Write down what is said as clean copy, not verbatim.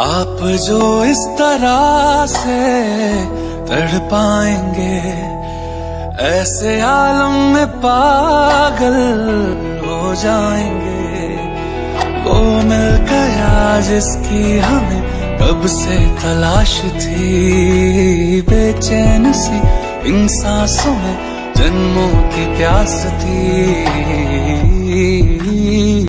आप जो इस तरह से तड़पाएंगे, ऐसे आलम में पागल हो जाएंगे। वो मिल गया जिसकी हमें कब से तलाश थी, बेचैन सी इन सांसों में जन्मों की प्यास थी।